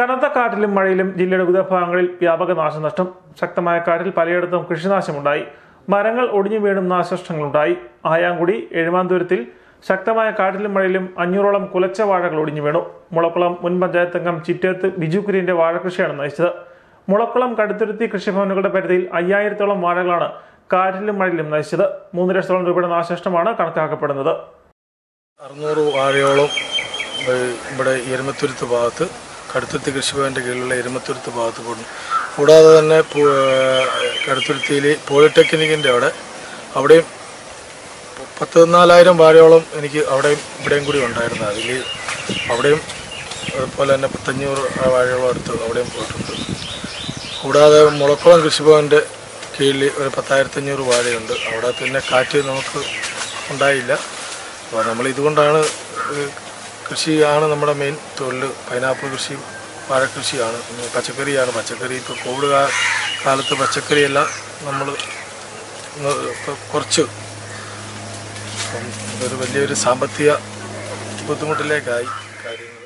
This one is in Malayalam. കനത്ത കാറ്റിലും മഴയിലും ജില്ലയുടെ വിവിധ ഭാഗങ്ങളിൽ വ്യാപക നാശനഷ്ടം. ശക്തമായ കാറ്റിൽ പലയിടത്തും കൃഷിനാശമുണ്ടായി. മരങ്ങൾ ഒടിഞ്ഞു വീണും നാശനഷ്ടങ്ങളുണ്ടായി. ആയാങ്കുടി എഴുമാന്തൂരത്തിൽ ശക്തമായ കാറ്റിലും മഴയിലും 500ഓളം കുലച്ച വാഴകൾ ഒടിഞ്ഞു വീണു. മുളക്കുളം മുൻ പഞ്ചായത്ത് അംഗം ചിറ്റേത്ത് ബിജു കുര്യന്റെ വാഴകൃഷിയാണ് നശിച്ചത്. മുളക്കുളം കടുത്തുരുത്തി കൃഷിഭവനുകളുടെ പരിധിയിൽ 5000ഓളം വാഴകളാണ് കാറ്റിലും മഴയിലും നശിച്ചത്. 3 ലക്ഷത്തോളം രൂപയുടെ നാശനഷ്ടമാണ് കണക്കാക്കപ്പെടുന്നത്. 600 വാഴയോളം ഇവിടെ എരുമത്തുരുത്ത് ഭാഗത്ത് കടുത്തുരുത്തി കൃഷിഭവൻ്റെ കീഴിലുള്ള എരുമത്തുരുത്ത് ഭാഗത്ത് പോയി. കൂടാതെ തന്നെ കടുത്തുരുത്തിയിൽ പോളിടെക്നിക്കിൻ്റെ അവിടെയും 14,000 വാഴയോളം എനിക്ക് അവിടെയും ഇവിടെയും കൂടി ഉണ്ടായിരുന്നു. അതിൽ അവിടെയും അതുപോലെ തന്നെ 500 വാഴയോളം അടുത്ത് അവിടെയും പോയിട്ടുണ്ട്. കൂടാതെ മുളക്കുളം കൃഷിഭവൻ്റെ കീഴിൽ ഒരു 10,500 വാഴയുണ്ട്. അവിടെ പിന്നെ കാറ്റ് നമുക്ക് ഉണ്ടായില്ല. അപ്പോൾ നമ്മളിതുകൊണ്ടാണ് കൃഷിയാണ് നമ്മുടെ മെയിൻ തൊഴിൽ. പൈനാപ്പിൾ കൃഷി, വാഴക്കൃഷിയാണ്, പച്ചക്കറിയാണ്. പച്ചക്കറി ഇപ്പോൾ കോവിഡ് കാലത്ത് പച്ചക്കറിയെല്ലാം നമ്മൾ കുറച്ച് ഒരു വലിയൊരു സാമ്പത്തിക ബുദ്ധിമുട്ടിലേക്കായി കാര്യങ്ങൾ.